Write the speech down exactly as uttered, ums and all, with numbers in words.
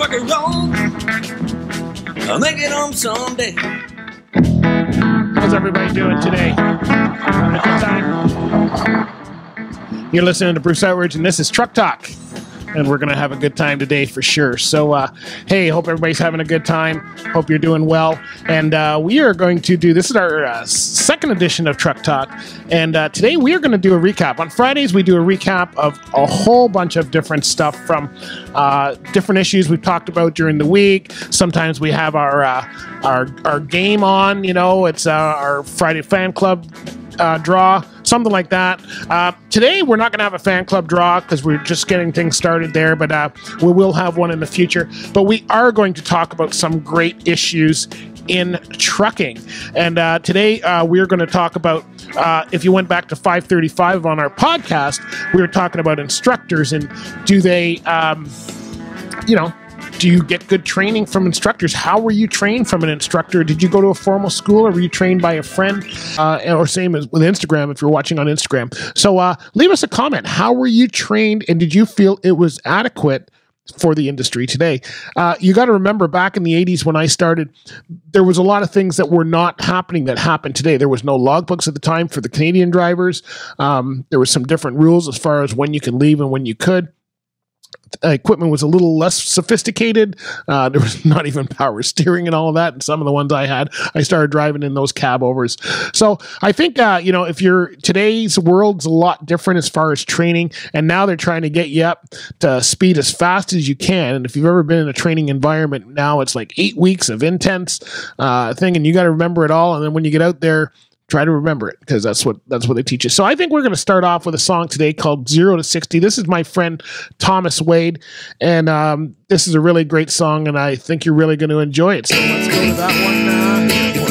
trucker wrong. I'll make it home someday. How's everybody doing today? Wonderful time. You're listening to Bruce Outridge, and this is Truck Talk. And we're going to have a good time today for sure. So, uh, hey, hope everybody's having a good time. Hope you're doing well. And uh, we are going to do, this is our uh, second edition of Truck Talk. And uh, today we are going to do a recap. On Fridays, we do a recap of a whole bunch of different stuff from uh, different issues we've talked about during the week. Sometimes we have our, uh, our, our game on, you know, it's uh, our Friday fan club uh, draw. Something like that. Uh, today, we're not going to have a fan club draw because we're just getting things started there, but uh, we will have one in the future. But we are going to talk about some great issues in trucking. And uh, today, uh, we're going to talk about, uh, if you went back to five thirty-five on our podcast, we were talking about instructors and do they, um, you know, do you get good training from instructors? How were you trained from an instructor? Did you go to a formal school or were you trained by a friend? Uh, or same as with Instagram, if you're watching on Instagram. So uh, leave us a comment. How were you trained and did you feel it was adequate for the industry today? Uh, you got to remember back in the eighties when I started, there was a lot of things that were not happening that happened today. There was no logbooks at the time for the Canadian drivers. Um, there were some different rules as far as when you can leave and when you could. Equipment was a little less sophisticated. Uh, there was not even power steering and all of that. And some of the ones I had, I started driving in those cab overs. So I think, uh, you know, if you're today's world's a lot different as far as training, and now they're trying to get you up to speed as fast as you can. And if you've ever been in a training environment, now it's like eight weeks of intense uh, thing, and you got to remember it all. And then when you get out there, try to remember it because that's what that's what they teach you. So I think we're going to start off with a song today called zero to sixty. This is my friend Thomas Wade, and um, this is a really great song, and I think you're really going to enjoy it. So let's go to that one now.